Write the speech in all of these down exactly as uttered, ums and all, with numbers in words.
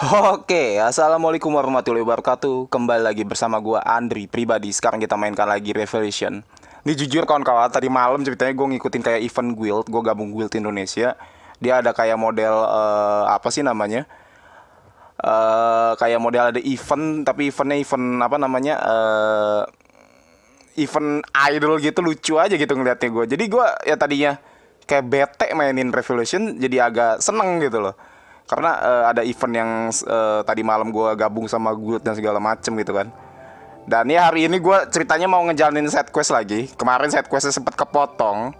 Oke, assalamualaikum warahmatullahi wabarakatuh. Kembali lagi bersama gua Andri Pribadi. Sekarang kita mainkan lagi Revelation. Ini jujur kawan-kawan, tadi malam ceritanya gue ngikutin kayak event guild. Gue gabung guild Indonesia. Dia ada kayak model uh, apa sih namanya? Uh, kayak model ada event, tapi eventnya event apa namanya? Uh, event idol gitu, lucu aja gitu ngeliatnya gue. Jadi gue ya tadinya kayak bete mainin Revelation, jadi agak seneng gitu loh. Karena uh, ada event yang uh, tadi malam gue gabung sama guild dan segala macem gitu kan. Dan ya hari ini gue ceritanya mau ngejalanin side quest lagi. Kemarin side questnya sempet kepotong.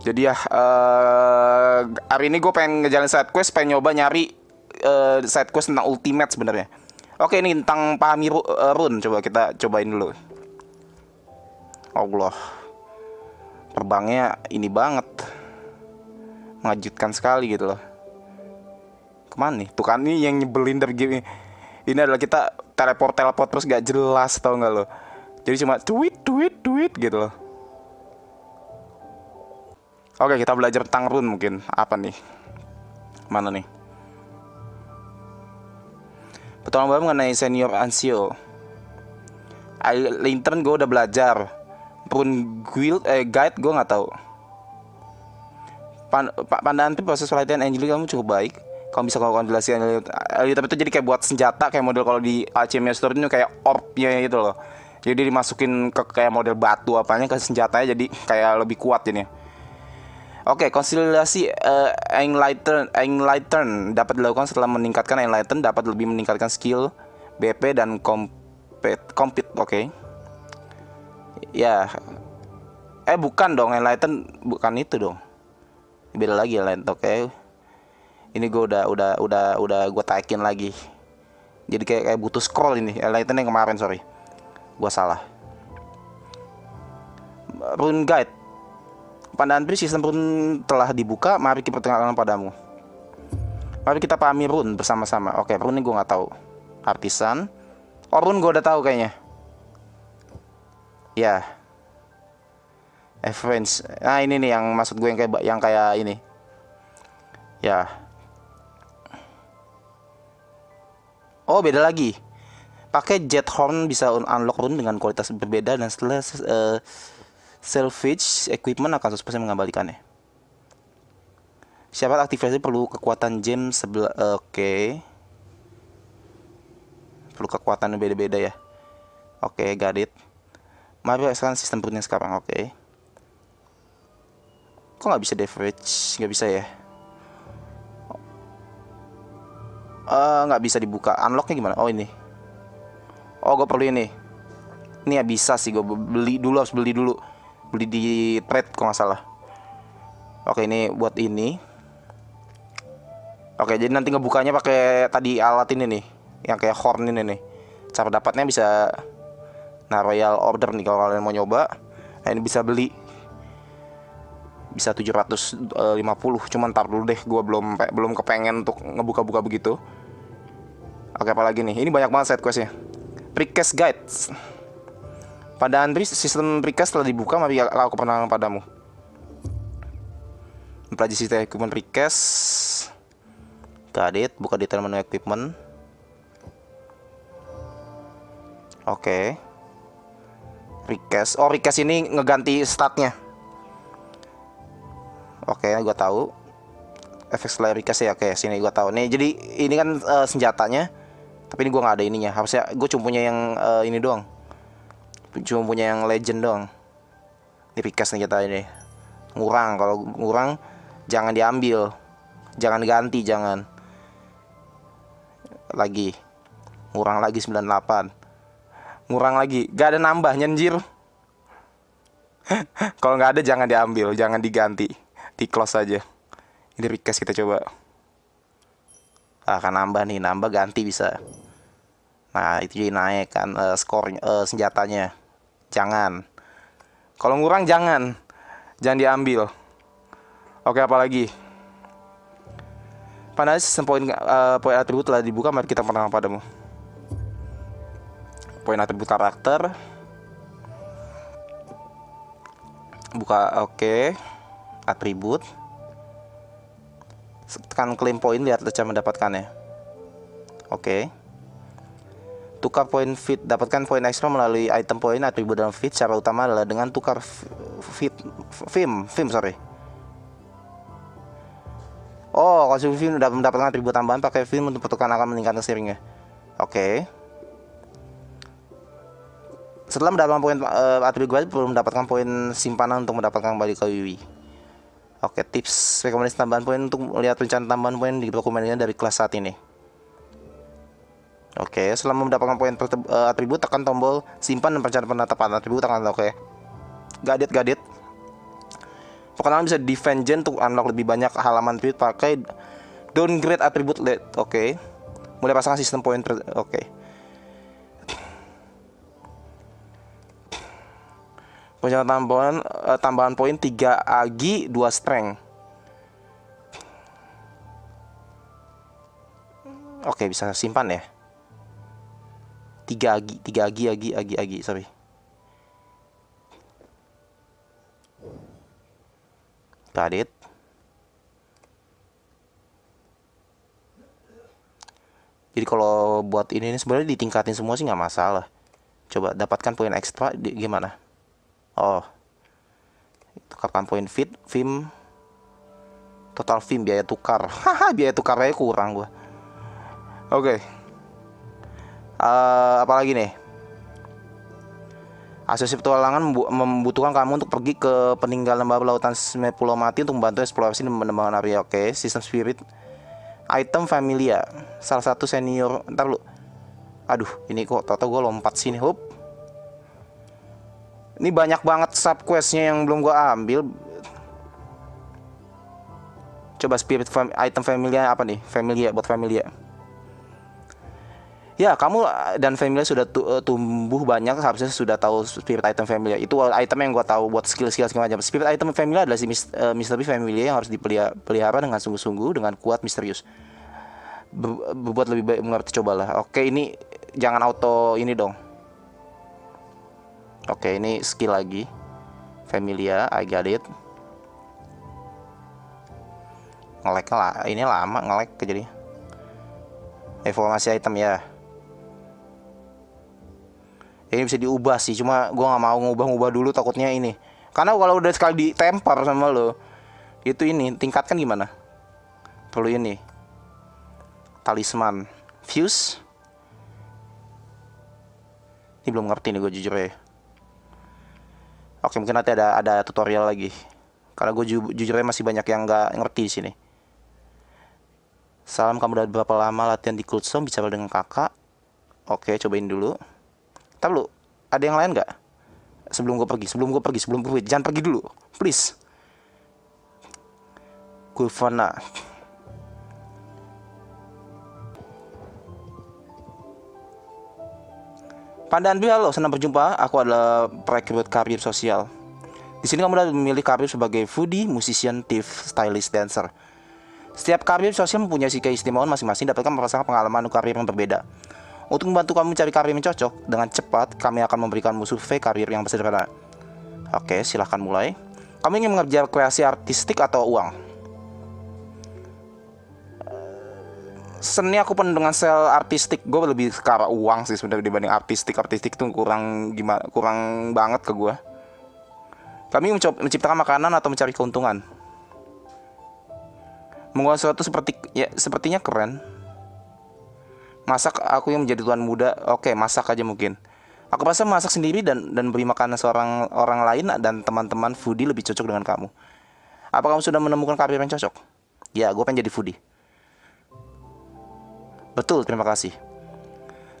Jadi ya uh, hari ini gue pengen ngejalanin side quest, pengen nyoba nyari uh, side quest tentang ultimate sebenarnya. Oke, ini tentang pahami ru uh, rune. Coba kita cobain dulu. Allah, terbangnya ini banget, mengejutkan sekali gitu loh. Kemana nih? Tuh kan nih yang nyebelin dari game ini. Ini adalah kita teleport-teleport terus gak jelas, tau gak lo? Jadi cuma tweet-tweet-tweet gitu loh. Oke, kita belajar tentang rune mungkin. Apa nih? Mana nih? Petualang baru mengenai senior Ansio. Lintern gue udah belajar. Rune guild, eh, guide gue gak tahu. Pak Pandaan tuh proses pelatihan Angeli kamu cukup baik. Kamu bisa kalau kondisi Angeli itu jadi kayak buat senjata, kayak model kalau di A C M Store itu kayak orb-nya gitu loh. Jadi dimasukin ke kayak model batu apanya ke senjatanya, jadi kayak lebih kuat ini. Oke, konsolidasi uh, Enlighten Enlighten dapat dilakukan setelah meningkatkan Enlighten dapat lebih meningkatkan skill B P dan compete compete. Oke. Ya. Eh bukan dong, Enlighten bukan itu dong. Beda lagi ya Lent, oke. Okay. Ini gue udah udah udah udah gue taikin lagi. Jadi kayak kayak butuh scroll ini. Lenten yang kemarin, sorry. Gue salah. Rune guide. Pandaan pri sistem rune telah dibuka. Mari kita perkenalkan padamu. Mari kita pahami rune bersama-sama. Oke, okay, rune ini gue nggak tahu. Artisan. Oh, rune gue udah tahu kayaknya. Ya. Yeah. Events. Nah ini nih yang maksud gue yang kayak yang kayak ini. Ya. Oh beda lagi. Pakai jet horn bisa unlock rune dengan kualitas berbeda dan setelah uh, salvage equipment akan seratus persen mengembalikannya. Syarat aktivasi perlu kekuatan gem sebelah. Uh, Oke. Okay. Perlu kekuatan beda-beda ya. Oke, okay, got it. Mari kita sistem rune sekarang. Oke. Okay. Kok nggak bisa leverage? Nggak bisa ya? Uh, nggak bisa dibuka. Unlocknya gimana? Oh ini. Oh gue perlu ini. Ini ya bisa sih. Gue beli dulu, harus beli dulu. Beli di trade kalau nggak salah. Oke, ini buat ini. Oke, jadi nanti ngebukanya pakai tadi alat ini nih. Yang kayak horn ini nih. Cara dapatnya bisa. Nah royal order nih kalau kalian mau nyoba. Nah ini bisa beli. Bisa tujuh ratus lima puluh, cuman ntar dulu deh, gue belum belum kepengen untuk ngebuka-buka begitu. Oke, apalagi nih, ini banyak banget side questnya. Precast guides. Pada Andri, sistem precast telah dibuka, mari aku perkenalkan padamu. Mempelajari sistem equipment precast. Kadit, buka detail menu equipment. Oke. Precast, oh precast ini ngeganti statnya. Oke, okay, gue tahu. Efek Slerikas ya, oke, okay, sini gue tahu. Nih, jadi ini kan uh, senjatanya. Tapi ini gue nggak ada ininya. Harusnya gue cuma punya yang uh, ini doang. Cuma punya yang legend doang. Ini Rikas senjata ini. Ngurang, kalau ngurang jangan diambil. Jangan ganti, jangan. Lagi. Ngurang lagi sembilan puluh delapan. Ngurang lagi. Gak ada nambah, nyenjir. Kalau nggak ada jangan diambil, jangan diganti. Di close aja. Ini request kita coba. Akan ah, nambah nih, nambah ganti bisa. Nah, itu jadi naik kan uh, skornya uh, senjatanya. Jangan. Kalau ngurang jangan. Jangan diambil. Oke, apalagi? Panas sistem poin uh, poin atribut telah dibuka, mari kita perkenalkan padamu. Poin atribut karakter. Buka, oke. Okay. Atribut tekan claim point, lihat Leca mendapatkannya. Oke. Tukar poin feed, dapatkan poin ekstra melalui item poin atau dalam feed. Cara utama adalah dengan tukar feed film, film sorry. Oh, kalau film udah mendapatkan atribut tambahan, pakai film untuk pertukaran akan meningkatkan sharingnya. Oke. Okay. Setelah mendapatkan poin uh, atribut baru, belum mendapatkan poin simpanan untuk mendapatkan kembali ke Wiwi. Oke, okay, tips rekomendasi tambahan poin untuk melihat rencana tambahan poin di dokumennya dari kelas saat ini. Oke, okay, setelah mendapatkan poin uh, atribut, tekan tombol simpan dan rencana penetapan atribut. Tekan oke. Okay. Gadget, gadget. Perkenalan bisa defend gen untuk unlock lebih banyak halaman tweet pakai downgrade atribut led. Oke. Okay. Mulai pasangan sistem poin. Oke. Okay. Punya tambahan eh, tambahan poin tiga agi dua strength. Oke, okay, bisa simpan ya. tiga agi, tiga agi agi agi agi, sorry. Gadit. Jadi kalau buat ini, ini sebenarnya ditingkatin semua sih nggak masalah. Coba dapatkan poin ekstra di, gimana? Oh, tukarkan poin fit, film, total film biaya tukar. Haha, biaya tukarnya kurang gua. Oke. Okay. Uh, apalagi nih? Asosiasi petualangan membutuhkan kamu untuk pergi ke peninggalan lembah lautan Pulau Mati untuk membantu eksplorasi dan pengembangan area. Oke, sistem spirit item familia. Salah satu senior, ntar lu. Aduh, ini kok tau-tau gue lompat sini, hop. Ini banyak banget sub questnya yang belum gue ambil. Coba spirit fam item familia apa nih? Familia, buat familia. Ya, kamu dan family sudah tumbuh banyak, harusnya sudah tahu spirit item family. Itu item yang gua tahu buat skill-skill segala macam. Spirit item family adalah si uh, misteri family yang harus dipelihara dengan sungguh-sungguh dengan kuat misterius. Be Berbuat lebih baik mengerti, cobalah. Oke, ini jangan auto ini dong. Oke, ini skill lagi. Familia, I got it. Nge-lag lah, ini lama nge-lag jadi. Evaluasi item ya. Ini bisa diubah sih, cuma gue nggak mau ngubah-ngubah dulu, takutnya ini. Karena kalau udah sekali ditempar sama lo, itu ini tingkatkan gimana? Perlu ini. Talisman, fuse. Ini belum ngerti nih gue jujur ya. Oke, mungkin nanti ada ada tutorial lagi. Karena gue ju jujurnya masih banyak yang nggak ngerti di sini. Salam, kamu udah berapa lama latihan di Coolstorm, bicara dengan kakak? Oke, cobain dulu. Tapi lu, ada yang lain nggak? Sebelum gue pergi, sebelum gue pergi, sebelum gue pergi, jangan pergi dulu, please. Kufana. Pandaan B, halo, senang berjumpa. Aku adalah perekrut karir sosial. Di sini kamu udah memilih karir sebagai foodie, musician, thief, stylist, dancer. Setiap karir sosial mempunyai si keistimewaan masing-masing, dapatkan merasakan pengalaman karir yang berbeda. Untuk membantu kamu mencari karir yang cocok dengan cepat, kami akan memberikanmu survei karir yang sederhana. Oke, silahkan mulai. Kamu ingin mengerjakan kreasi artistik atau uang? Seni aku penuh dengan sel artistik. Gue lebih ke arah uang sih sebenarnya dibanding artistik. Artistik tuh kurang gimana? Kurang banget ke gue. Kami menciptakan makanan atau mencari keuntungan. Menguasai sesuatu seperti ya, sepertinya keren. Masak, aku yang menjadi tuan muda. Oke, masak aja mungkin. Aku rasa masak sendiri dan dan beri makanan seorang orang lain dan teman-teman foodie lebih cocok dengan kamu. Apa kamu sudah menemukan karir yang cocok? Ya, gue pengen jadi foodie. Betul, terima kasih.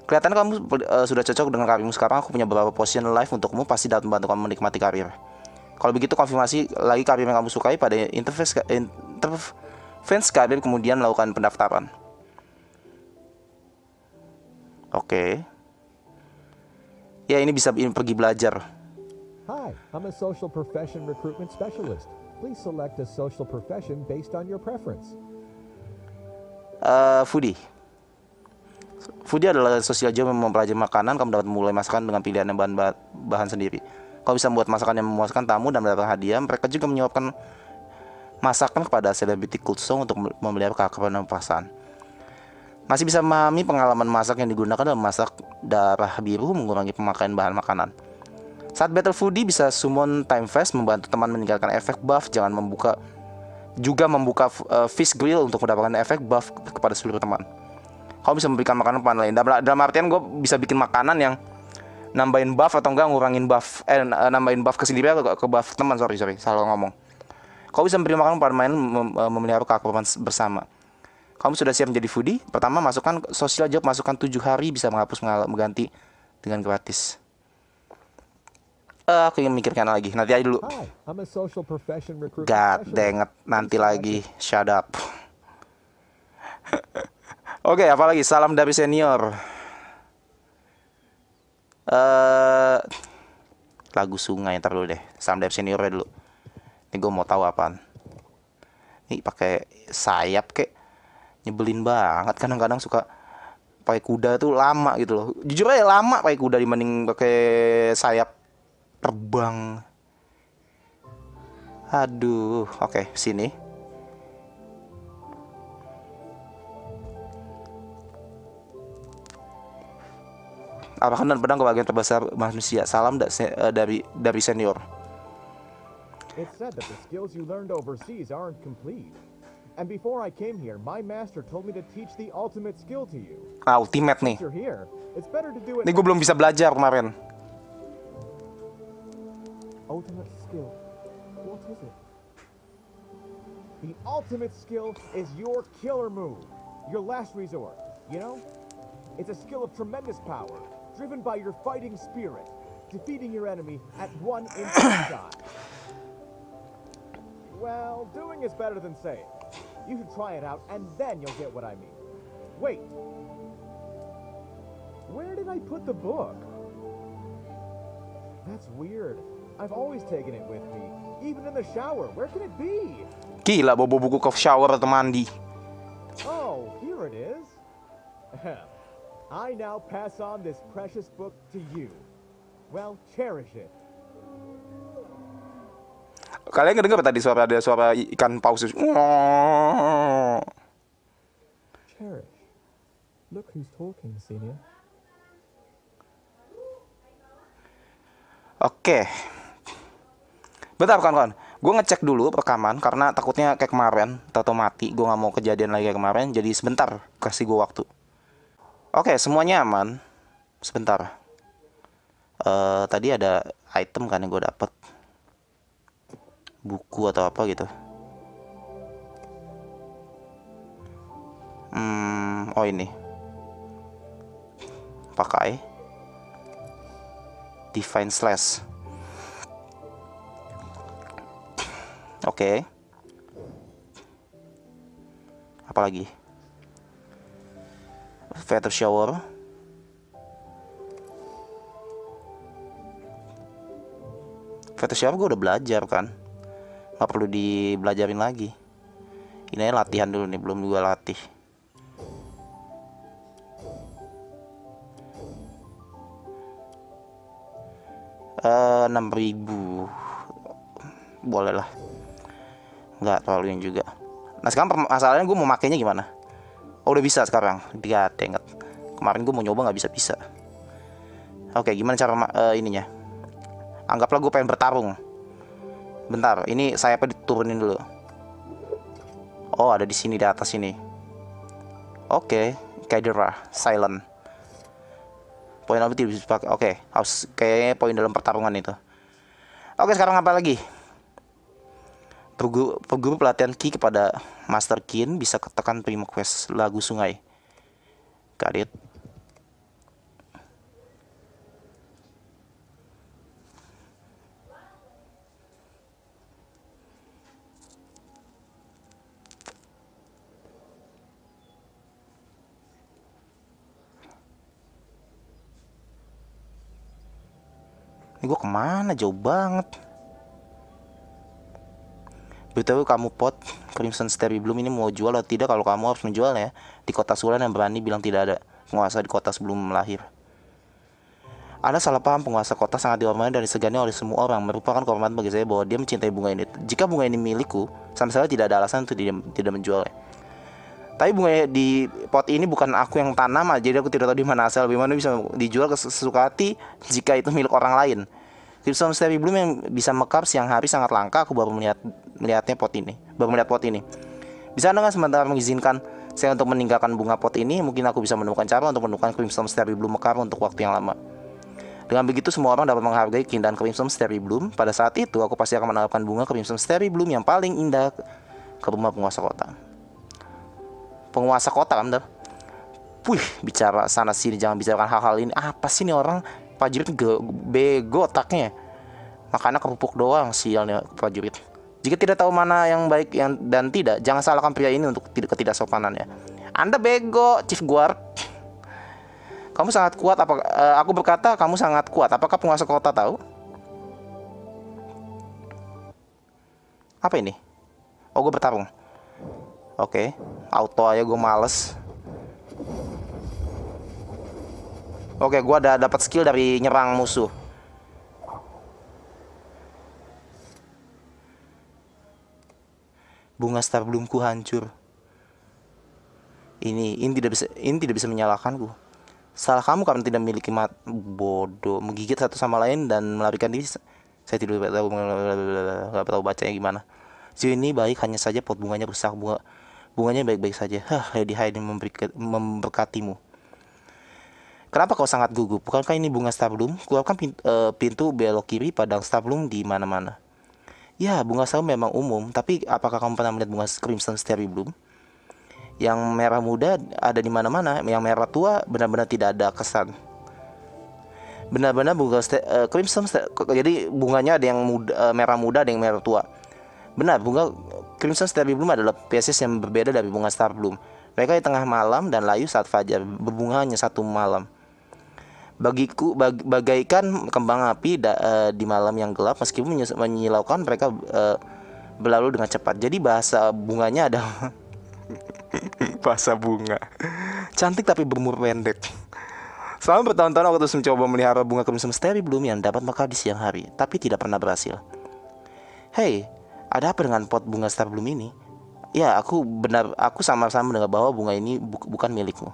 Kelihatannya kamu uh, sudah cocok dengan karirmu sekarang. Aku punya beberapa position live untukmu, pasti dapat membantu kamu menikmati karir. Kalau begitu, konfirmasi lagi karir yang kamu sukai pada interface interface karir, kemudian lakukan pendaftaran. Oke. Okay. Ya, ini bisa ini pergi belajar. Hi, I'm a social profession recruitment specialist. Please select a social profession based on your preference. Uh, foodie. Foodie adalah sosial job yang mempelajari makanan. Kamu dapat mulai masakan dengan pilihan bahan bahan sendiri. Kamu bisa membuat masakan yang memuaskan tamu dan mendapatkan hadiah. Mereka juga menyuapkan masakan kepada selebriti Coolstorm untuk memelihara keakraban pasangan. Masih bisa memahami pengalaman masak yang digunakan dalam masak darah biru mengurangi pemakaian bahan makanan. Saat battle foodie bisa summon time fast membantu teman meninggalkan efek buff, jangan membuka juga membuka uh, fish grill untuk mendapatkan efek buff kepada seluruh teman. Kau bisa memberikan makanan pada lain. Dalam, dalam artian gue bisa bikin makanan yang nambahin buff atau enggak ngurangin buff, eh nambahin buff ke sendiri atau ke buff teman, sorry sorry salah ngomong. Kau bisa memberi makanan pada main mem memelihara keakraban bersama. Kamu sudah siap menjadi foodie? Pertama, masukkan sosial job, masukkan tujuh hari bisa menghapus mengganti dengan gratis. Uh, aku ingin memikirkan lagi, nanti aja dulu. God denget, nanti lagi, shut up. Oke, okay, apalagi salam dari senior. Uh, lagu sungai, ntar dulu deh. Salam dari senior dulu. Ini gue mau tahu apaan. Ini pakai sayap kek. Nyebelin banget, kadang-kadang suka pakai kuda tuh lama gitu loh. Jujur aja lama pakai kuda dibanding pakai sayap terbang. Aduh, oke, okay, sini. Apakah dan pedang kebagian terbesar manusia? Salam da se uh, dari dari senior. And before I came here, my master told me to teach the ultimate skill to you. Ah, ultimate nih. Nih gue belum bisa belajar kemarin. Ultimate skill. What is it? The ultimate skill is your killer move, your last resort. You know, it's a skill of tremendous power, driven by your fighting spirit, defeating your enemy at one instant shot. Well, doing is better than saying. You should try it out, and then you'll get what I mean. Wait. Where did I put the book? That's weird. I've always taken it with me, even in the shower. Where can it be? Gila, bobo buku ke shower atau mandi. Oh, here it is. I now pass on this precious book to you. Well, cherish it. Kalian ngedengar tadi suara ada suara ikan paus. Cherish. Look who's talking, senior. Oke. Okay. Bentar kawan-kawan. Gue ngecek dulu rekaman karena takutnya kayak kemarin tato mati. Gue nggak mau kejadian lagi kayak kemarin. Jadi sebentar, kasih gue waktu. Oke, okay, semuanya aman. Sebentar. Uh, tadi ada item kan yang gue dapet. Buku atau apa gitu. Hmm, oh ini. Pakai Divine Slash. Oke. Okay. Apa lagi? Feather Shower. Feather Shower gue udah belajar kan. Gak perlu dibelajarin lagi. Ini aja latihan dulu nih, belum juga latih. Eh, enam ribu. Boleh lah. Gak terlalu yang juga. Nah sekarang masalahnya gue mau makainya gimana? Oh udah bisa sekarang. Gak inget. Kemarin gue mau nyoba gak bisa-bisa. Oke, gimana cara uh, ininya? Anggaplah gue pengen bertarung. Bentar, ini sayapnya diturunin dulu. Oh, ada di sini, di atas sini. Oke, okay. Kaidera, silent. Poin apa tidak bisa dipakai? Oke, okay. Harus kayaknya poin dalam pertarungan itu. Oke, okay, sekarang apa lagi? Perguru, perguru pelatihan Ki kepada Master Kin bisa ketekan prima quest lagu sungai. Kadit. Ini gue kemana? Jauh banget. Beritahu kamu pot Crimson Starry Bloom ini mau jual atau tidak? Kalau kamu harus menjualnya di kota Zulan, yang berani bilang tidak ada penguasa di kota sebelum lahir. Ada salah paham, penguasa kota sangat dihormati dan disegani oleh semua orang. Merupakan kehormatan bagi saya bahwa dia mencintai bunga ini. Jika bunga ini milikku, sama sekali tidak ada alasan untuk tidak menjualnya. Tapi bunga di pot ini bukan aku yang tanam, jadi aku tidak tahu di mana asal. Bagaimana bisa dijual ke sesuka hati jika itu milik orang lain. Crimson Steady Bloom yang bisa mekar siang hari sangat langka. Aku baru melihat melihatnya pot ini. Baru melihat pot ini. Bisa Anda nggak sementara mengizinkan saya untuk meninggalkan bunga pot ini? Mungkin aku bisa menemukan cara untuk menemukan Crimson Steady Bloom mekar untuk waktu yang lama. Dengan begitu semua orang dapat menghargai keindahan Crimson Steady Bloom. Pada saat itu aku pasti akan menawarkan bunga Crimson Steady Bloom yang paling indah ke rumah penguasa kota. Penguasa kota kan bener. Wih, bicara sana sini jangan bicarakan hal-hal ini. Apa sih nih orang? Pak Jurit bego otaknya. Makanya kerupuk doang sialnya Pak Jurit. Jika tidak tahu mana yang baik yang dan tidak, jangan salahkan pria ini untuk tidak ketidaksopanannya. Anda bego, Chief Guard. Kamu sangat kuat. Apa uh, aku berkata kamu sangat kuat. Apakah penguasa kota tahu? Apa ini? Oh, gue bertarung. Oke, okay. Auto aja gue males. Oke, okay, gue ada dapat skill dari nyerang musuh. Bunga Starbloomku hancur. Ini, ini tidak bisa, ini tidak bisa menyalahkanku. Salah kamu karena tidak memiliki mat bodoh, menggigit satu sama lain dan melarikan diri. Saya tidak tahu, nggak tahu bacanya gimana. Jauh ini baik, hanya saja pot bunganya rusak. Bunga. Bunganya baik-baik saja. Hah, Lady Hayden memberkatimu. Kenapa kau sangat gugup? Bukankah ini bunga Starbloom? Keluarkan pintu, uh, pintu belok kiri, padang Starbloom di mana-mana. Ya, bunga Starbloom memang umum. Tapi apakah kamu pernah melihat bunga Crimson Starry Bloom? Yang merah muda ada di mana-mana. Yang merah tua benar-benar tidak ada kesan. Benar-benar bunga uh, Crimson Starry. Jadi bunganya ada yang muda, uh, merah muda, ada yang merah tua. Benar, bunga Crimson Starry Bloom adalah spesies yang berbeda dari bunga Starbloom. Mereka di tengah malam dan layu saat fajar, berbunga hanya satu malam. Bagiku bag, bagaikan kembang api da, uh, di malam yang gelap, meskipun menyilaukan mereka uh, berlalu dengan cepat. Jadi bahasa bunganya ada bahasa bunga. Cantik tapi berumur pendek. Selama bertahun-tahun aku terus mencoba melihara bunga Crimson Starry Bloom yang dapat mekar di siang hari, tapi tidak pernah berhasil. Hey, ada apa dengan pot bunga Starbloom ini? Ya, aku benar, aku sama-sama dengan bahwa bunga ini bu bukan milikmu.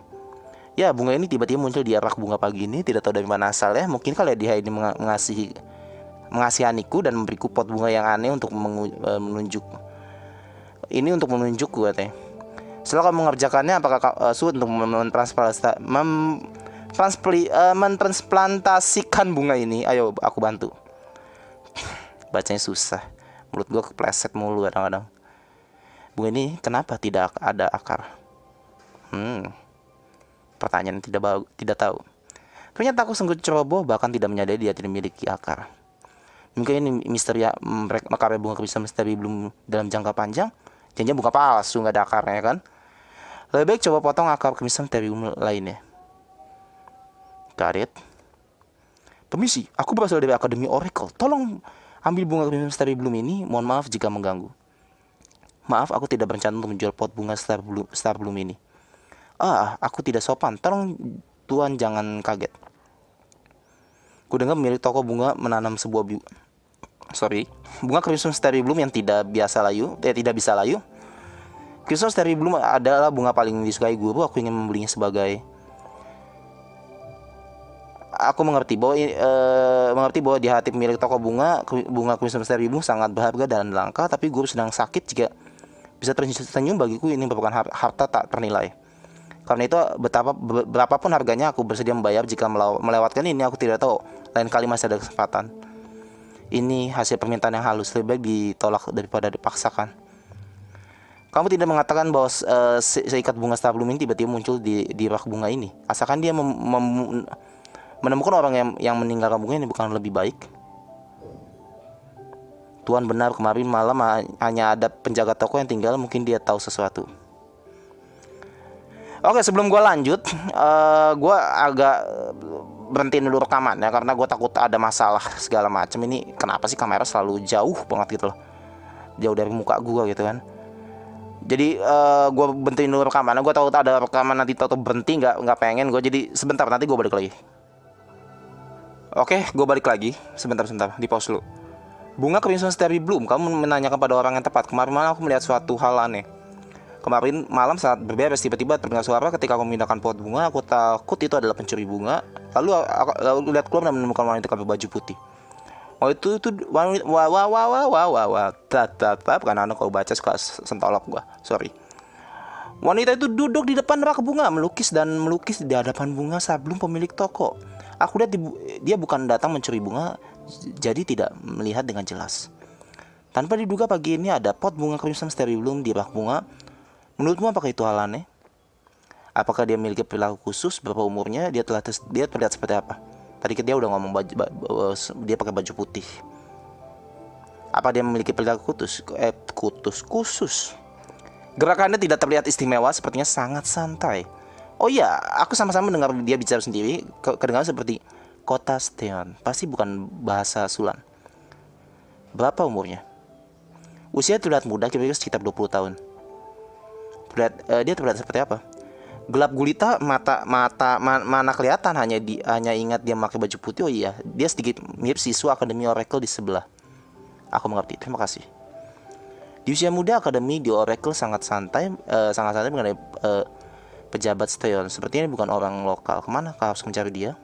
Ya, bunga ini tiba-tiba muncul di arah bunga pagi ini, tidak tahu dari mana asalnya. Mungkin kalau dia ini meng mengasihi mengasihaniku dan memberiku pot bunga yang aneh untuk menunjuk. Ini untuk menunjukku katanya. Setelah kamu mengerjakannya, apakah uh, sulit untuk mentransplantasikan bunga ini? Ayo, aku bantu. Bacanya susah. Mulut gue kepleset mulu kadang-kadang. Bunga ini kenapa tidak ada akar? Hmm, pertanyaan tidak bau, tidak tahu. Ternyata aku sungguh ceroboh, bahkan tidak menyadari dia tidak memiliki akar. Mungkin ini misteri mekarnya bunga Crimson Steady Bloom dalam jangka panjang. Jangan bunga palsu nggak ada akarnya kan? Lebih baik coba potong akar Crimson Steady Bloom lainnya. Karet. Permisi, aku berasal dari Akademi Oracle. Tolong ambil bunga Crimson Starry Bloom ini, mohon maaf jika mengganggu. Maaf, aku tidak berencana untuk menjual pot bunga Starbloom, Starbloom ini. Ah, aku tidak sopan. Tolong Tuhan jangan kaget. Kudengar pemilik toko bunga menanam sebuah bu Sorry, bunga Crimson Starry Bloom yang tidak biasa layu, eh tidak bisa layu. Crimson Starry Bloom adalah bunga paling disukai guru. Aku ingin membelinya sebagai. Aku mengerti bahwa uh, mengerti bahwa di hati pemilik toko bunga bunga Crimson Starry Bloom sangat berharga dan langka, tapi guru sedang sakit. Jika bisa tersenyum bagiku, ini merupakan harta tak ternilai. Karena itu betapa berapapun harganya aku bersedia membayar. Jika melewatkan ini, aku tidak tahu, lain kali masih ada kesempatan. Ini hasil permintaan yang halus, lebih baik ditolak daripada dipaksakan. Kamu tidak mengatakan bahwa uh, se seikat bunga Starbloom ini tiba-tiba muncul di di rak bunga ini. Asalkan dia mem mem menemukan orang yang, yang meninggalkan bunga ini, bukan lebih baik? Tuhan benar, kemarin malam hanya ada penjaga toko yang tinggal. Mungkin dia tahu sesuatu. Oke, sebelum gue lanjut, uh, gue agak berhentiin dulu rekaman ya, karena gue takut ada masalah segala macam. Ini kenapa sih kamera selalu jauh banget gitu loh, jauh dari muka gue gitu kan. Jadi uh, gue berhentiin dulu rekaman. Gue takut ada rekaman nanti tau-tau berhenti, nggak nggak pengen gue. Jadi sebentar, nanti gue balik lagi. Oke, gue balik lagi. Sebentar-sebentar, di pause dulu. Bunga Crimson Starry Bloom, kamu menanyakan pada orang yang tepat. Kemarin malam aku melihat suatu hal aneh. Kemarin malam saat berberes, tiba-tiba terdengar suara ketika aku memindahkan pot bunga. Aku takut itu adalah pencuri bunga. Lalu aku, aku lihat keluar dan menemukan wanita pakai baju putih. Oh itu, itu wanita, wah, wah, wah, wah, wah, wah, wah. Tetap, karena anak kalau baca suka sentolok gue, sorry. Wanita itu duduk di depan rak bunga, melukis dan melukis di hadapan bunga sebelum pemilik toko. Aku lihat dia bukan datang mencuri bunga, jadi tidak melihat dengan jelas. Tanpa diduga pagi ini ada pot bunga Crimson Steady Bloom di rak bunga. Menurutmu apakah itu hal aneh? Apakah dia memiliki perilaku khusus? Berapa umurnya? Dia telah tes, dia terlihat seperti apa? Tadi dia udah ngomong baju, dia pakai baju putih. Apa dia memiliki perilaku khusus? Eh, kutus khusus. Gerakannya tidak terlihat istimewa, sepertinya sangat santai. Oh iya, aku sama-sama mendengar dia bicara sendiri, kedengaran seperti kota Steon. Pasti bukan bahasa Zulan. Berapa umurnya? Usia terlihat muda, kira-kira sekitar dua puluh tahun. Terlihat, uh, dia terlihat seperti apa? Gelap gulita, mata mata man, mana kelihatan, hanya di, hanya ingat dia pakai baju putih. Oh iya, dia sedikit mirip siswa Akademi Oracle di sebelah. Aku mengerti, terima kasih. Di usia muda, akademi di Oracle sangat santai, uh, sangat santai mengenai uh, pejabat Steon. Sepertinya bukan orang lokal. Kemana kau harus mencari dia?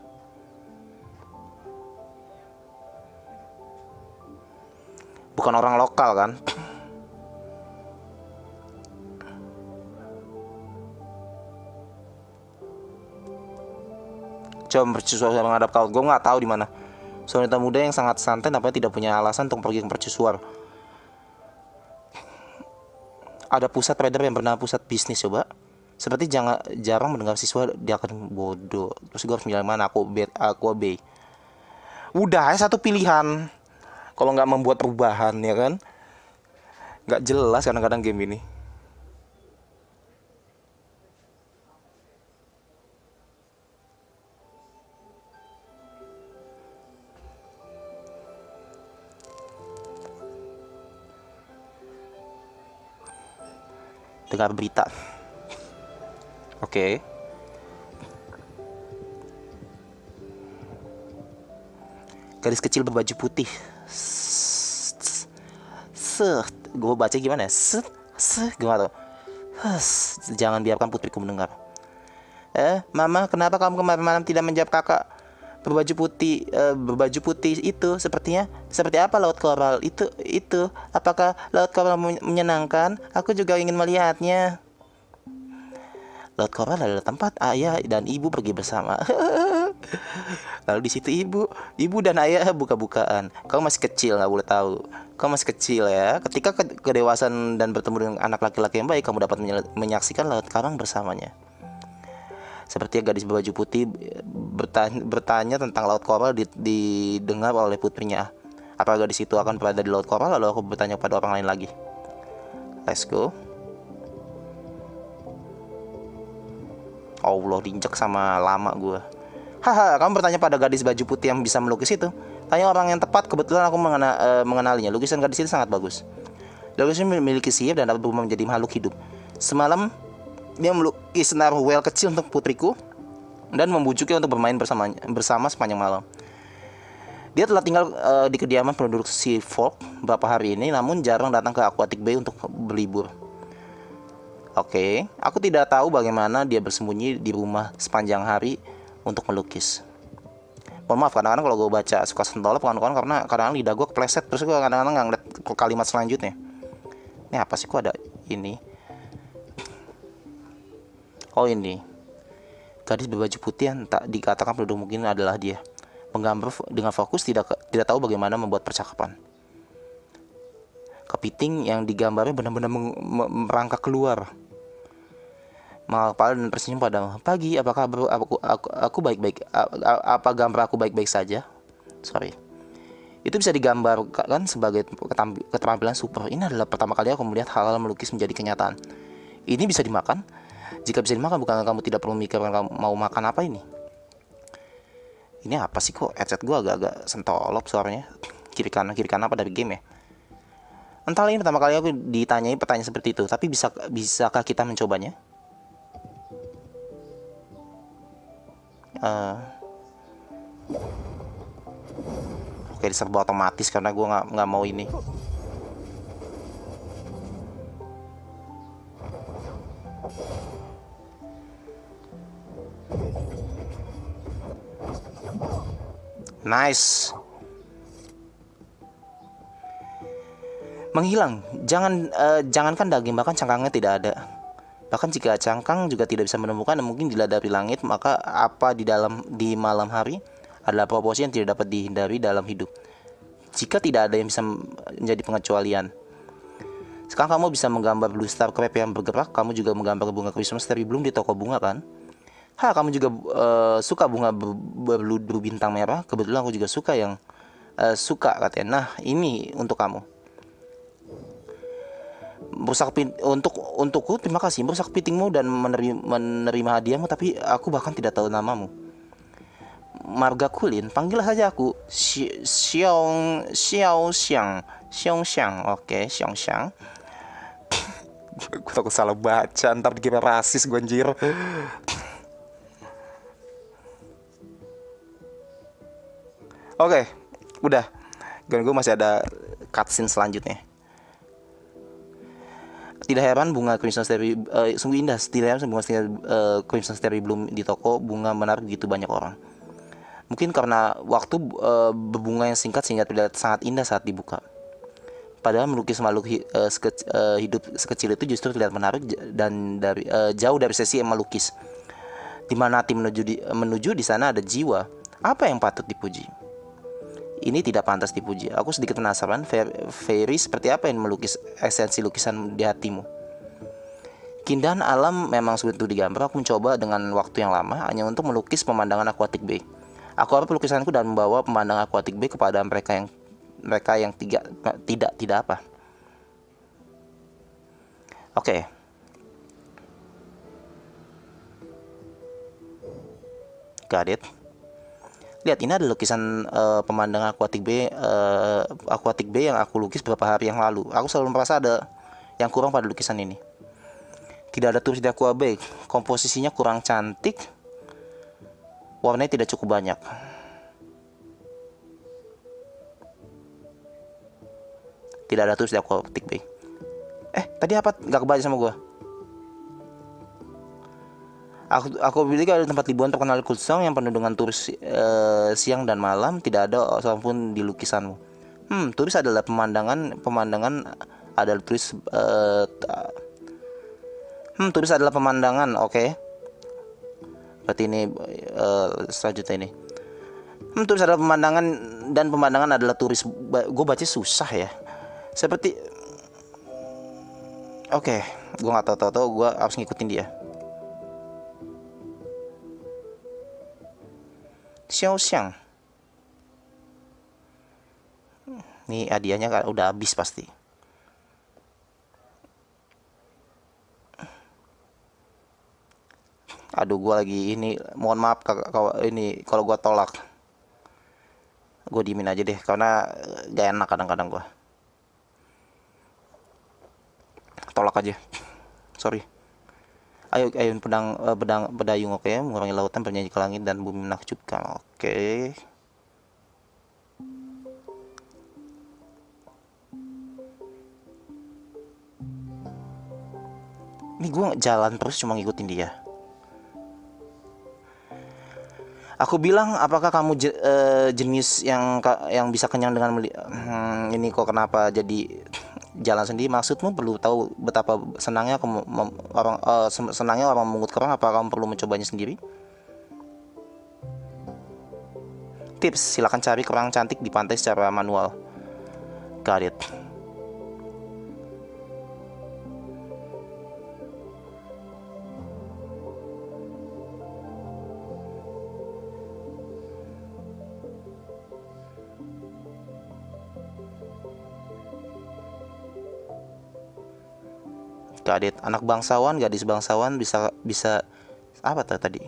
Bukan orang lokal kan? Coba mercusuar menghadap kau. Gue nggak tahu di mana. Wanita muda yang sangat santai, nampaknya tidak punya alasan untuk pergi ke mercusuar. Ada pusat trader yang bernama pusat bisnis, coba. Seperti jangan jarang mendengar siswa dia akan bodoh. Terus gue harus milih mana? Aku B, aku B. Udah, satu pilihan. Kalau nggak membuat perubahan, ya kan? Nggak jelas kadang-kadang game ini. Dengar berita. Oke. Okay. Gadis kecil berbaju putih. Seh, gue baca gimana? Seh, seh, gimana tuh? Jangan biarkan putriku mendengar. Eh, Mama, kenapa kamu kemarin malam tidak menjawab kakak? Berbaju putih, eh, berbaju putih itu sepertinya seperti apa laut koral itu itu? Apakah laut koral menyenangkan? Aku juga ingin melihatnya. Laut koral adalah tempat ayah dan ibu pergi bersama. Lalu di situ ibu, ibu dan ayah buka-bukaan. Kau masih kecil, nggak boleh tahu. Kau masih kecil ya. Ketika kedewasaan dan bertemu dengan anak laki-laki yang baik, kamu dapat menyaksikan laut karang bersamanya. Sepertinya gadis berbaju putih bertanya, bertanya tentang laut koral didengar oleh putrinya. Apa gadis itu akan berada di laut koral? Lalu aku bertanya pada orang lain lagi. Let's go. Allah, diinjek sama lama gue. Haha, kamu bertanya pada gadis baju putih yang bisa melukis itu. Tanya orang yang tepat, kebetulan aku mengena, uh, mengenalinya. Lukisan gadis itu sangat bagus. Lukisan memiliki sihir dan dapat berubah menjadi makhluk hidup. Semalam dia melukis narwhal kecil untuk putriku dan membujuknya untuk bermain bersamanya, bersama sepanjang malam. Dia telah tinggal uh, di kediaman penduduk si Folk beberapa hari ini, namun jarang datang ke Aquatic Bay untuk berlibur. Oke, okay. Aku tidak tahu bagaimana dia bersembunyi di rumah sepanjang hari untuk melukis. Mohon maaf, kadang-kadang kalau gue baca suka sentolop kawan-kawan karena kadang-kadang lidah gue kepleset, terus gue kadang-kadang nggak ngeliat kalimat selanjutnya. Ini apa sih, kok ada ini? Oh ini, gadis berbaju putih yang tak dikatakan penduduk mungkin adalah dia. Menggambar dengan fokus, tidak tidak tahu bagaimana membuat percakapan. Kepiting yang digambarnya benar-benar merangkak keluar. Mengangguk kepala dan tersenyum pada pagi. Apakah aku aku baik-baik? Apa gambar aku baik-baik saja? Sorry. Itu bisa digambarkan sebagai keterampilan super. Ini adalah pertama kali aku melihat hal-hal melukis menjadi kenyataan. Ini bisa dimakan. Jika bisa dimakan, bukan kamu tidak perlu mikir kamu mau makan apa ini. Ini apa sih, kok headset gue agak-agak sentolop suaranya. Kiri kanan, kiri kanan apa dari game ya? Entah, ini pertama kali aku ditanyai pertanyaan seperti itu. Tapi bisa bisakah kita mencobanya? Uh, pakai serba otomatis karena gue nggak nggak mau ini. Nice. Menghilang. Jangan uh, jangankan daging, bahkan cangkangnya tidak ada. Bahkan jika cangkang juga tidak bisa menemukan dan mungkin diladapi langit, maka apa di dalam di malam hari adalah proporsi yang tidak dapat dihindari dalam hidup. Jika tidak ada yang bisa menjadi pengecualian. Sekarang kamu bisa menggambar blue star crab yang bergerak, kamu juga menggambar bunga Crimson Starry Bloom di toko bunga kan? Ha, kamu juga uh, suka bunga berludur bintang merah. Kebetulan aku juga suka yang uh, suka katanya. Nah, ini untuk kamu. Bursak pit, untuk untukku terima kasih. Bursak pitingmu dan menerima, menerima hadiahmu, tapi aku bahkan tidak tahu namamu. Marga Kulin, panggil saja aku Xiong Xiao Xiang. Xiong Xiang. Oke, Xiong Xiang. Gue takut salah baca, ntar dikira rasis gue anjir. Oke, okay, udah. Dan gue masih ada cutscene selanjutnya. Tidak heran bunga Crimson Steady uh, sungguh indah. Tidak heran bunga uh, Crimson Steady Bloom di toko bunga menarik begitu banyak orang. Mungkin karena waktu uh, berbunga yang singkat sehingga terlihat sangat indah saat dibuka. Padahal melukis makhluk hi, uh, sekec, uh, hidup sekecil itu justru terlihat menarik dan dari uh, jauh dari sesi yang melukis. Di mana hati menuju di, menuju di sana ada jiwa. Apa yang patut dipuji? Ini tidak pantas dipuji. Aku sedikit penasaran, Ferry seperti apa yang melukis esensi lukisan di hatimu. Keindahan alam memang sulit untuk digambar. Aku mencoba dengan waktu yang lama hanya untuk melukis pemandangan Aquatic Bay. Aku harap lukisanku dan membawa pemandangan Aquatic Bay kepada mereka yang mereka yang tiga, tidak tidak apa. Oke. Okay. Got it. Lihat, ini ada lukisan uh, pemandangan Aquatic Bay uh, Aquatic Bay yang aku lukis beberapa hari yang lalu. Aku selalu merasa ada yang kurang pada lukisan ini. Tidak ada tulis di Aqua Bay. Komposisinya kurang cantik. Warnanya tidak cukup banyak. Tidak ada tulis di Aquatic Bay. Eh, tadi apa? Gak kebaca sama gue. Aku, aku bilang ada tempat liburan terkenal Coolstorm yang penuh dengan turis uh, siang dan malam. Tidak ada seorang pun di lukisanmu. Hmm, turis adalah pemandangan, pemandangan ada turis. Uh, hmm, turis adalah pemandangan. Oke. Okay. Berarti ini uh, selanjutnya ini. Hmm, turis adalah pemandangan dan pemandangan adalah turis. Gue baca susah ya. Seperti. Oke, okay. Gue nggak tahu-tahu. Gue harus ngikutin dia. Xiao Xiang. Nih hadiahnya kan udah habis pasti. Aduh, gua lagi ini, mohon maaf kalau ini kalau gua tolak. Gua diemin aja deh karena gak enak kadang-kadang gua. Tolak aja. Sorry. Ayo, ayun pedang, pedang, pedayung, oke, okay. Mengurangi lautan, bernyanyi ke langit dan bumi menakjubkan, oke. Okay. Ini gue jalan terus cuma ngikutin dia. Aku bilang, apakah kamu je, uh, jenis yang yang bisa kenyang dengan melihat? Hmm, ini kok kenapa jadi? Jalan sendiri maksudmu? Perlu tahu betapa senangnya aku orang uh, senangnya orang memungut kerang. Apa kamu perlu mencobanya sendiri? Tips, silakan cari kerang cantik di pantai secara manual. Got it. Kadit, anak bangsawan, gadis bangsawan bisa bisa apa tuh tadi?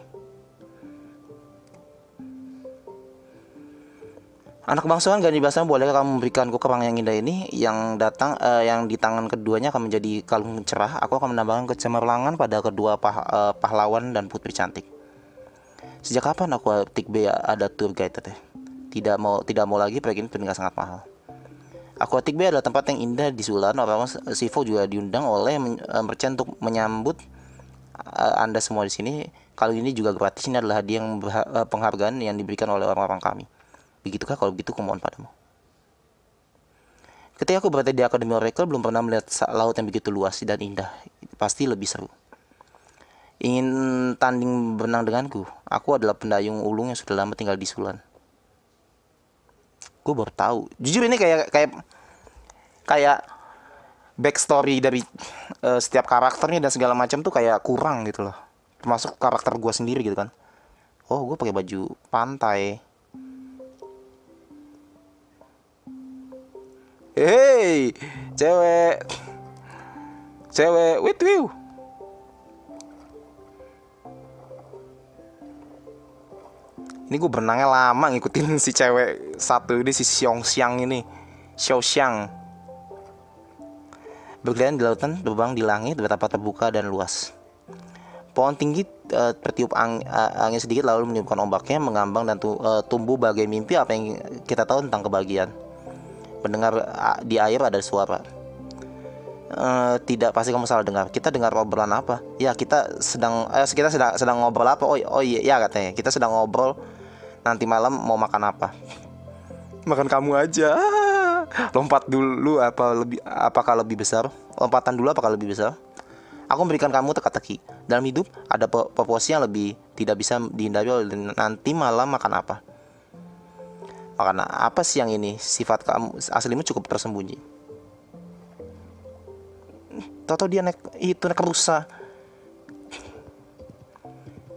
Anak bangsawan, gadis bangsawan, bolehkah kamu memberikanku kerang yang indah ini? Yang datang, uh, yang di tangan keduanya akan menjadi kalung cerah. Aku akan menambahkan kecemerlangan pada kedua pah, uh, pahlawan dan putri cantik. Sejak kapan aku Aquatic Bay ada tour guide teh? tidak mau tidak mau lagi proyek ini terdengar sangat mahal. Aquatic Bay adalah tempat yang indah di Zulan. Orang-orang Sivo juga diundang oleh merchant untuk menyambut Anda semua di sini. Kali ini juga gratis, ini adalah hadiah yang penghargaan yang diberikan oleh orang-orang kami. Begitukah? Kalau begitu kumohon padamu. Ketika aku berada di Akademi Oracle, belum pernah melihat laut yang begitu luas dan indah. Pasti lebih seru. Ingin tanding berenang denganku? Aku adalah pendayung ulung yang sudah lama tinggal di Zulan. Gue baru tahu. Jujur ini kayak kayak kayak backstory dari uh, setiap karakternya dan segala macam tuh kayak kurang gitu loh. Termasuk karakter gue sendiri gitu kan. Oh, gue pakai baju pantai. Hey, cewek, cewek, wait, wait. Ini gue berenangnya lama ngikutin si cewek satu ini, si Xiong Xiang ini. Xiao Xiang. Berkeliaran di lautan, terbang di langit, betapa terbuka dan luas. Pohon tinggi uh, tertiup ang, uh, angin sedikit lalu meniupkan ombaknya, mengambang dan tu, uh, tumbuh bagai mimpi apa yang kita tahu tentang kebahagiaan. Pendengar uh, di air ada suara. Uh, tidak, pasti kamu salah dengar. Kita dengar obrolan apa? Ya, kita sedang eh, kita sedang sedang ngobrol apa? Oh, oh iya, ya, katanya. Kita sedang ngobrol. Nanti malam mau makan apa? Makan kamu aja. Lompat dulu apa lebih apakah lebih besar? Lompatan dulu apakah lebih besar? Aku memberikan kamu teka-teki. Dalam hidup ada proporsi yang lebih tidak bisa dihindari. Nanti malam makan apa? Makan apa sih yang ini? Sifat kamu aslimu cukup tersembunyi. Tahu-tahu dia naik itu naik rusa.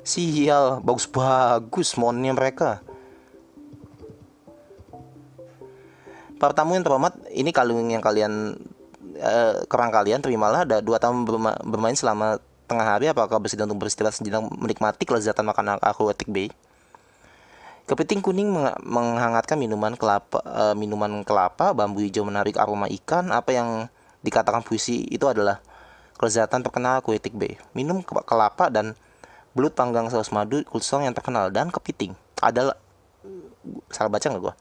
Sial, bagus-bagus monnya mereka. Para tamu yang terhormat, ini kalung yang kalian eh, kerang kalian terimalah. Ada dua tamu berma- bermain selama tengah hari. Apakah bersedia untuk beristirahat sejenak menikmati kelezatan makanan Aquatic Bay? Kepiting kuning meng- menghangatkan minuman kelapa, eh, minuman kelapa, bambu hijau menarik aroma ikan. Apa yang dikatakan puisi itu adalah kelezatan terkenal Aquatic Bay. Minum ke- kelapa dan belut panggang saus madu, Coolstorm yang terkenal, dan kepiting adalah... Salah baca nggak gua?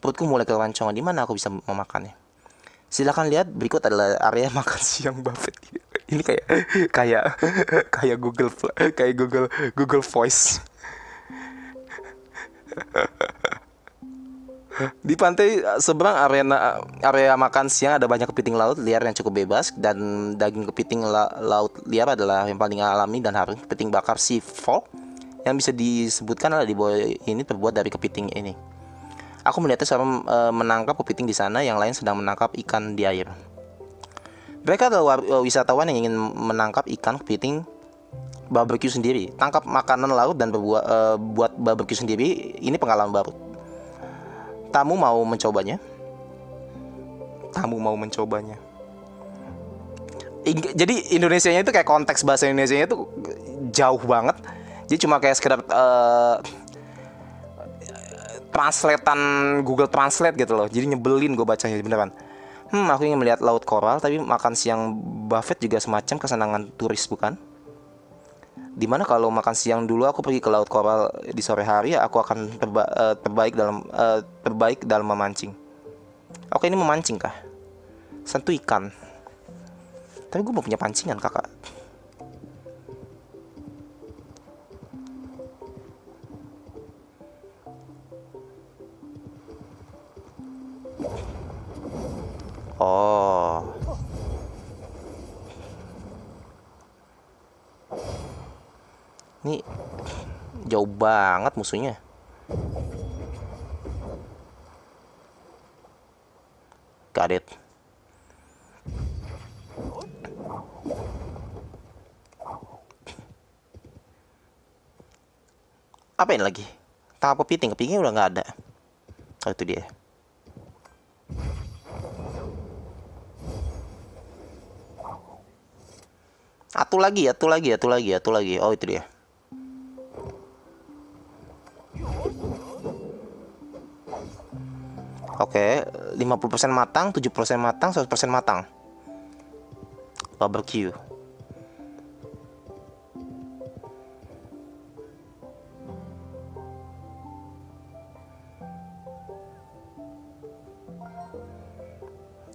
Perutku mulai keroncongan, di mana aku bisa memakannya? Silahkan lihat, berikut adalah area makan siang buffet. Ini kayak... Kayak... Kayak Google... Kayak Google... Google Voice. Di pantai seberang arena area makan siang ada banyak kepiting laut liar yang cukup bebas, dan daging kepiting la- laut liar adalah yang paling alami dan harum. Kepiting bakar Seafoam yang bisa disebutkan ada di bawah ini terbuat dari kepiting ini. Aku melihatnya sama e, menangkap kepiting di sana, yang lain sedang menangkap ikan di air. Mereka adalah wisatawan yang ingin menangkap ikan kepiting barbecue sendiri. Tangkap makanan laut dan berbuat e, buat barbecue sendiri, ini pengalaman baru. Tamu mau mencobanya? Tamu mau mencobanya. Ing- Jadi Indonesianya itu kayak konteks bahasa Indonesianya itu jauh banget. Jadi cuma kayak sekedar uh, translatean Google Translate gitu loh. Jadi nyebelin gue bacanya beneran. Hmm, aku ingin melihat laut koral, tapi makan siang buffet juga semacam kesenangan turis, bukan? Dimana kalau makan siang dulu aku pergi ke laut koral di sore hari, aku akan terba- uh, terbaik dalam uh, terbaik dalam memancing. Oke, ini memancing kah? Sentuh ikan. Tapi gue mau punya pancingan, kakak. Oh. Ini jauh banget musuhnya. Kadet. Apain lagi? Tangkap kepiting, kepitingnya udah nggak ada. Oh, itu dia. Atu lagi, atu lagi, atu lagi, atu lagi. Oh, itu dia. Oke, okay, lima puluh persen matang, tujuh puluh persen matang, seratus persen matang. Barbecue.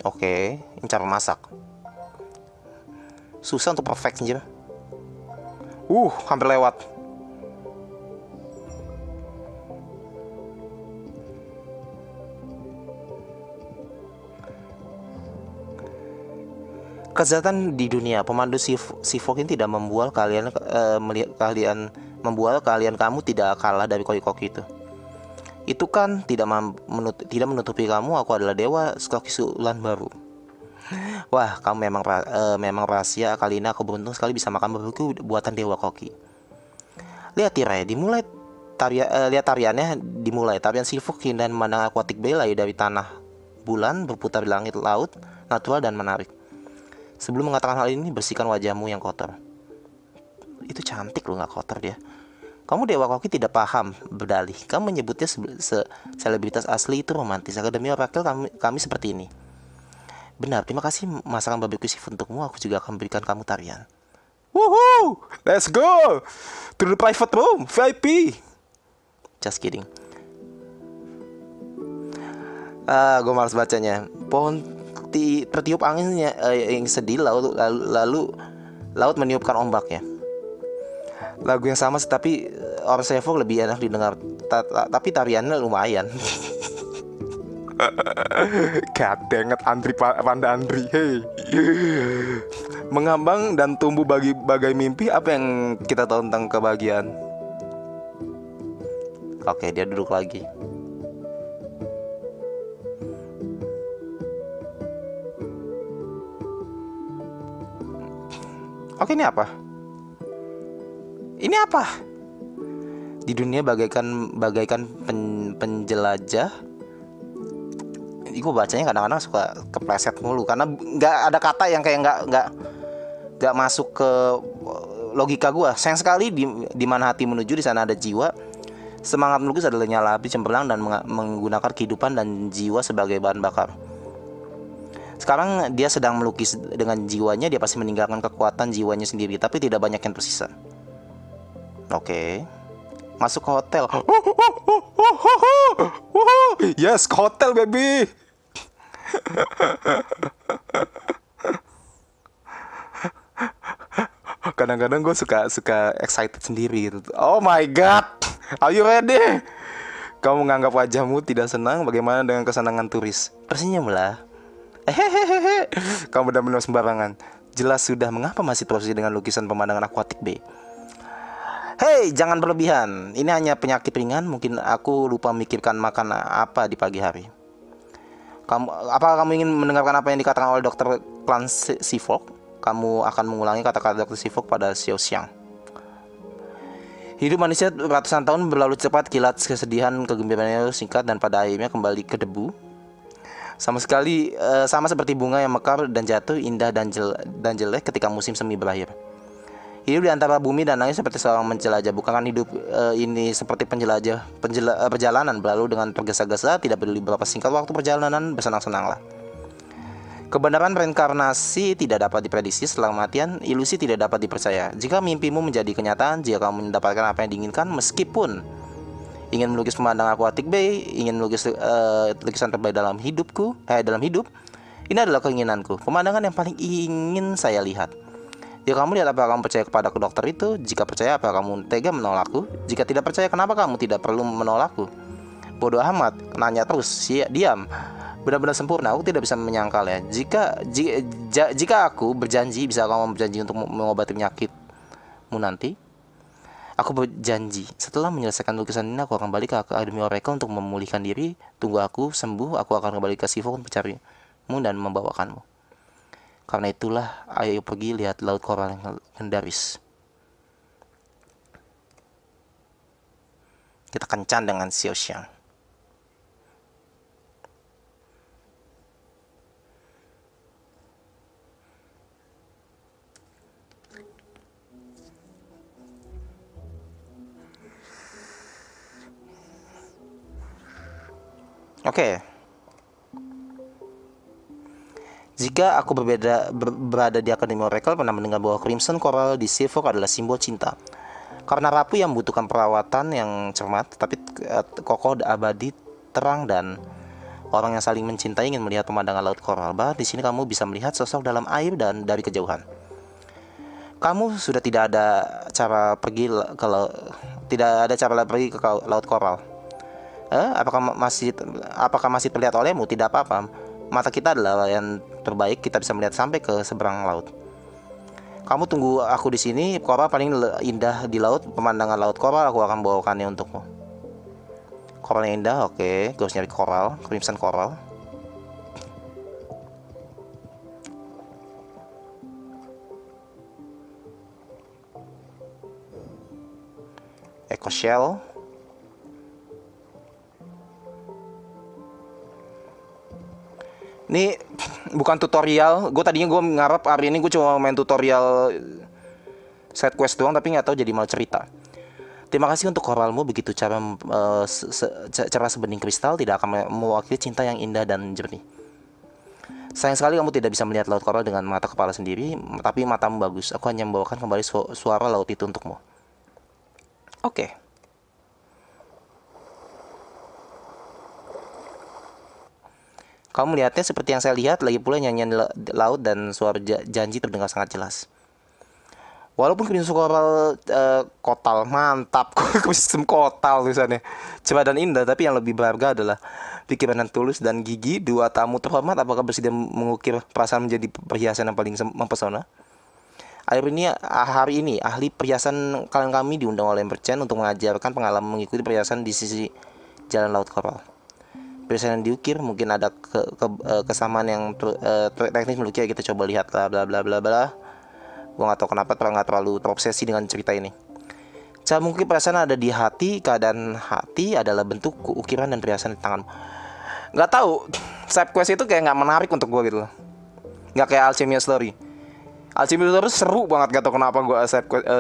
Oke, ini cara masak. Susah untuk perfect anjir. Uh, hampir lewat. Kesehatan di dunia pemandu Sifok ini tidak membual kalian eh, melihat kalian membual kalian kamu tidak kalah dari koki-koki itu. Itu kan tidak menut tidak menutupi kamu, aku adalah dewa koki Zulan baru. Wah, kamu memang ra uh, memang rahasia. Kali ini aku beruntung sekali bisa makan berburu buatan dewa koki. Lihat tirai dimulai tarian uh, lihat tariannya dimulai. Tarian Sifuk dan memandang Aquatic Bay layu dari tanah bulan berputar di langit laut, natural dan menarik. Sebelum mengatakan hal ini, bersihkan wajahmu yang kotor. Itu cantik loh, nggak kotor dia. Kamu dewa koki tidak paham berdalih. Kamu menyebutnya se se selebritas asli itu romantis. Akademi Oracle kami, kami seperti ini. Benar, terima kasih masakan barbecue seafood untukmu. Aku juga akan berikan kamu tarian. Woohoo, let's go to the private room V I P. Just kidding. Ah, gue males bacanya. Pohon ti tertiup anginnya eh, yang sedih lalu, lalu lalu laut meniupkan ombaknya. Lagu yang sama tapi orang Sefo lebih enak didengar. Ta -ta Tapi tariannya lumayan. Gadenget Andri Panda Andri. Hey. Mengambang dan tumbuh bagi bagai mimpi, apa yang kita tahu tentang kebahagiaan? Oke, dia duduk lagi. Oke, ini apa? Ini apa? Di dunia bagaikan bagaikan pen, penjelajah. Ini gue bacanya kadang-kadang suka kepleset mulu karena nggak ada kata yang kayak nggak nggak nggak masuk ke logika gue. Sayang sekali di, di mana hati menuju di sana ada jiwa. Semangat melukis adalah nyala api cemerlang dan menggunakan kehidupan dan jiwa sebagai bahan bakar. Sekarang dia sedang melukis dengan jiwanya, dia pasti meninggalkan kekuatan jiwanya sendiri, tapi tidak banyak yang tersisa. Oke, masuk ke hotel. Yes, ke hotel baby. Kadang-kadang gue suka suka excited sendiri gitu. Oh my god, are you ready? Kamu menganggap wajahmu tidak senang. Bagaimana dengan kesenangan turis? Tersenyumlah. Hehehe, kamu benar-benar sembarangan. Jelas sudah mengapa masih terus dengan lukisan pemandangan Aquatic Bay. Hei, jangan berlebihan. Ini hanya penyakit ringan. Mungkin aku lupa memikirkan makan apa di pagi hari. Kamu, apakah kamu ingin mendengarkan apa yang dikatakan oleh dokter Clan Sifok? Kamu akan mengulangi kata-kata dokter Sifok pada Xiao Xiang. Hidup manusia ratusan tahun berlalu cepat. Kilat kesedihan, kegembiraannya singkat dan pada akhirnya kembali ke debu. Sama sekali uh, sama seperti bunga yang mekar dan jatuh, indah dan, jel dan jelek ketika musim semi berakhir. Hidup di antara bumi dan langit seperti seorang menjelajah. Bukankah hidup uh, ini seperti penjelajah penjela, uh, perjalanan berlalu dengan tergesa-gesa, tidak peduli berapa singkat waktu perjalanan, bersenang-senanglah. Kebenaran reinkarnasi tidak dapat diprediksi. Setelah kematian, ilusi tidak dapat dipercaya. Jika mimpimu menjadi kenyataan, jika kamu mendapatkan apa yang diinginkan, meskipun ingin melukis pemandangan Aquatic Bay, ingin melukis uh, lukisan terbaik dalam hidupku, eh dalam hidup, ini adalah keinginanku, pemandangan yang paling ingin saya lihat. Jika kamu lihat, apa kamu percaya kepada dokter itu? Jika percaya, apa kamu tega menolakku? Jika tidak percaya, kenapa kamu tidak perlu menolakku? Bodoh amat, nanya terus, si diam. Benar-benar sempurna, aku tidak bisa menyangkalnya. Jika jika, jika aku berjanji, bisa kamu berjanji untuk mengobati penyakitmu nanti? Aku berjanji, setelah menyelesaikan lukisan ini, aku akan balik ke Akademi Oracle untuk memulihkan diri. Tunggu aku sembuh, aku akan kembali ke Sifo untuk mencarimu dan membawakanmu. Karena itulah, ayo pergi lihat laut koral yang legendaris. Kita kencan dengan Xiao Xiang. Oke. Okay. Jika aku berbeda, ber, berada di Akademi Oracle, pernah mendengar bahwa Crimson Coral di Sifok adalah simbol cinta. Karena rapuh yang membutuhkan perawatan yang cermat, tapi kokoh abadi terang dan Orang yang saling mencintai ingin melihat pemandangan laut koral bar. Di sini kamu bisa melihat sosok dalam air dan dari kejauhan. Kamu sudah tidak ada cara pergi ke laut, tidak ada cara pergi ke laut koral. Eh, apakah masih apakah masih terlihat olehmu? Tidak apa-apa. Mata kita adalah yang terbaik, kita bisa melihat sampai ke seberang laut. Kamu tunggu aku di sini, koral paling indah di laut, pemandangan laut koral aku akan bawakannya untukmu. Koral yang indah, oke, okay. Gue harus nyari koral, crimson koral. Echo shell. Ini bukan tutorial. Gue tadinya gue ngarep hari ini gue cuma main tutorial side quest doang, tapi nggak tahu jadi malah cerita. Terima kasih untuk koralmu, begitu cara uh, se cara sebening kristal tidak akan mewakili cinta yang indah dan jernih. Sayang sekali kamu tidak bisa melihat laut koral dengan mata kepala sendiri, tapi matamu bagus. Aku hanya membawakan kembali su suara laut itu untukmu. Oke. Okay. Kamu melihatnya seperti yang saya lihat, lagi pula nyanyian laut dan suara janji terdengar sangat jelas. Walaupun crimson koral uh, kotal, mantap, crimson kotal tulisannya. Coba dan indah, tapi yang lebih berharga adalah pikiran yang tulus dan gigi. Dua tamu terhormat, apakah bersedia mengukir perasaan menjadi perhiasan yang paling mempesona? Hari ini, hari ini ahli perhiasan kalian kami diundang oleh merchant untuk mengajarkan pengalaman mengikuti perhiasan di sisi jalan laut koral. Perhiasan yang diukir mungkin ada ke, ke, kesamaan yang uh, teknis melukis, kita coba lihat bla bla bla bla bla. Gue gak tau kenapa terlalu gak terlalu terobsesi dengan cerita ini. Cara mungkin perhiasan ada di hati, keadaan hati adalah bentuk ukiran dan perhiasan di tangan. Gak tau, side quest itu kayak gak menarik untuk gue gitu loh. Gak kayak Alchemy Story. Alchemy Story seru banget, gak tau kenapa gue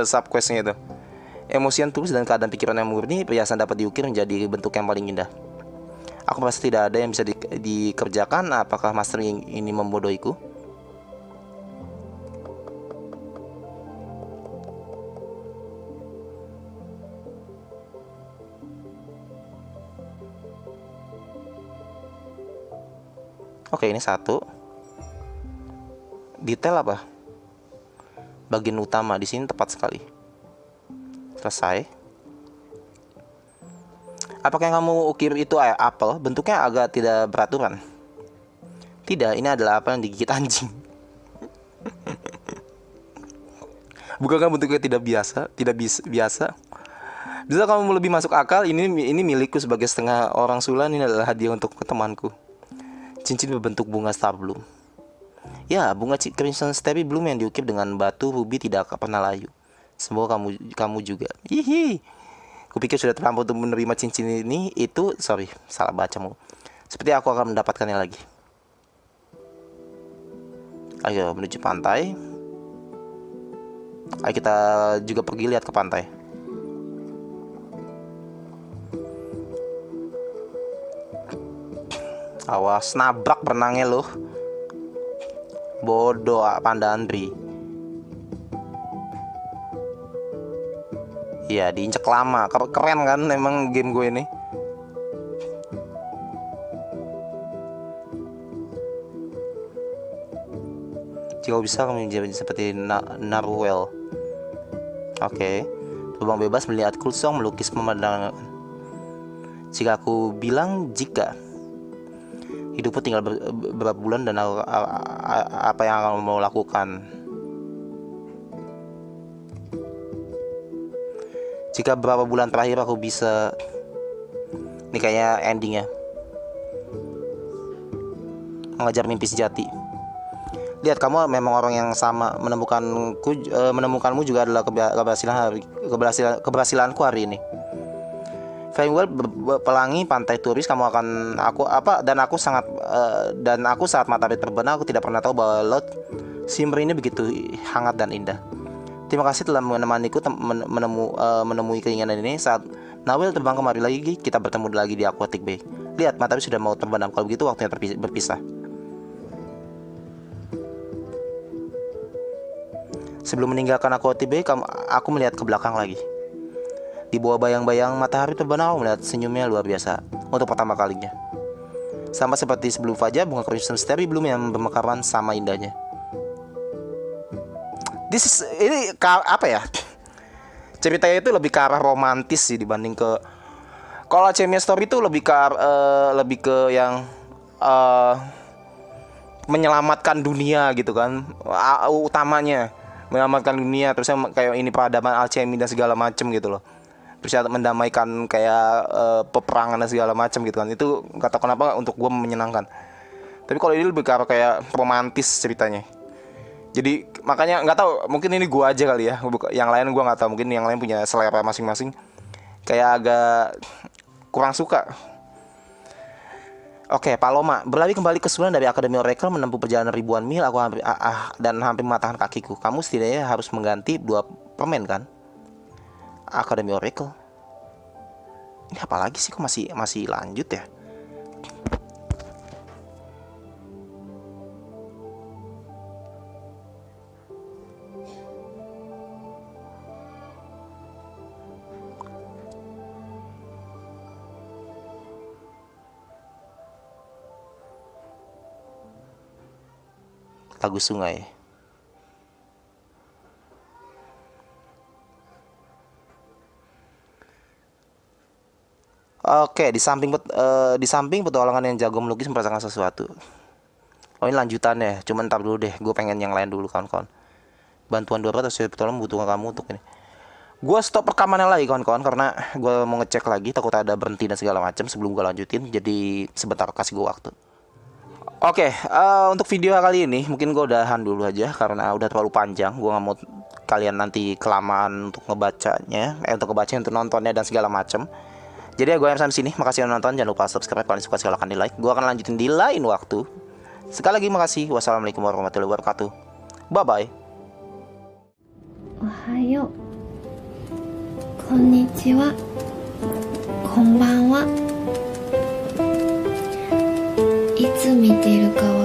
subquestnya uh, itu. Emosi yang tulus dan keadaan pikiran yang murni, perhiasan dapat diukir menjadi bentuk yang paling indah. Aku merasa tidak ada yang bisa di dikerjakan, apakah master ini membodohiku? Oke, ini satu. Detail apa? Bagian utama di sini tepat sekali. Selesai. Apakah yang kamu ukir itu apel? Bentuknya agak tidak beraturan. Tidak, ini adalah apel yang digigit anjing. Bukankah bentuknya tidak biasa? Tidak biasa. Bisa kamu lebih masuk akal? Ini ini milikku sebagai setengah orang Zulan. Ini adalah hadiah untuk temanku. Cincin berbentuk bunga Starbloom. Ya, bunga Crimson Steady Bloom yang diukir dengan batu rubi tidak pernah layu. Semoga kamu kamu juga. Hihi. Kupikir sudah terlambat untuk menerima cincin ini. Itu, sorry, salah bacamu. Seperti aku akan mendapatkannya lagi. Ayo menuju pantai. Ayo kita juga pergi lihat ke pantai. Awas, nabrak berenangnya loh. Bodoh, Panda Andri. Iya, diinjek lama. Keren kan emang game gue ini. Jika bisa kamu menjadi seperti narwhal. Oke. Lubang bebas melihat Coolstorm melukis pemandangan. Jika aku bilang jika hidupku tinggal beberapa bulan dan aku, apa yang akan mau lakukan. Jika beberapa bulan terakhir aku bisa. Ini kayaknya endingnya. Mengajar mimpi sejati. Lihat, kamu memang orang yang sama. Menemukanku, menemukanmu juga adalah keberhasilan hari, keberhasilan, keberhasilanku hari ini. Farewell pelangi pantai turis, kamu akan aku apa dan aku sangat uh, dan aku saat matahari terbenam aku tidak pernah tahu bahwa laut Simmer ini begitu hangat dan indah. Terima kasih telah menemaniku tem menemu, uh, menemui keinginan ini saat Nawel terbang kemari lagi, kita bertemu lagi di Aquatic Bay. Lihat, matahari sudah mau terbenam, kalau begitu waktunya berpisah. Sebelum meninggalkan Aquatic Bay, kamu, aku melihat ke belakang lagi. Di bawah bayang-bayang matahari terbenam, melihat senyumnya luar biasa untuk pertama kalinya. Sama seperti sebelum saja, bunga Crimson Steady Bloom yang bermekaran sama indahnya. This is, ini apa ya? Ceritanya itu lebih ke arah romantis sih dibanding ke, kalau Alchemy Story itu lebih ke uh, lebih ke yang uh, menyelamatkan dunia gitu kan, uh, utamanya menyelamatkan dunia, terusnya kayak ini peradaban alchemy dan segala macem gitu loh. Terus mendamaikan kayak uh, peperangan dan segala macam gitu kan. Itu gak tau kenapa untuk gue menyenangkan. Tapi kalau ini lebih ke arah kayak romantis ceritanya. Jadi makanya gak tahu, mungkin ini gue aja kali ya. Yang lain gue gak tahu, mungkin yang lain punya selera masing-masing. Kayak agak kurang suka. Oke, Paloma, berlari kembali ke Zulan dari Akademi Oracle, menempuh perjalanan ribuan mil. Aku hampir, ah, ah, dan hampir mematahkan kakiku. Kamu setidaknya harus mengganti dua permen kan? Academy Oracle. Ini apa lagi sih, kok masih masih lanjut ya? Lagu sungai. Oke, di samping uh, di samping petualangan yang jago melukis merasakan sesuatu. Oh, ini lanjutannya. Cuman ntar dulu deh, gue pengen yang lain dulu kawan-kawan. Bantuan dua ratus tolong butuhkan kamu untuk ini. Gue stop rekamannya lagi kawan-kawan karena gue mau ngecek lagi, takut ada berhenti dan segala macam sebelum gue lanjutin. Jadi sebentar, kasih gue waktu. Oke, uh, untuk video kali ini mungkin gue udahan dulu aja karena udah terlalu panjang. Gue nggak mau kalian nanti kelamaan untuk ngebacanya, eh untuk ngebacanya, untuk nontonnya dan segala macam. Jadi ya, gue yang sampai sini. Makasih udah nonton. Jangan lupa subscribe. Kalau suka silahkan di like. Gue akan lanjutin di lain waktu. Sekali lagi makasih. Wassalamualaikum warahmatullahi wabarakatuh. Bye bye. Ohayo. Konnichiwa. Konbanwa. Itsu miteru ka wa?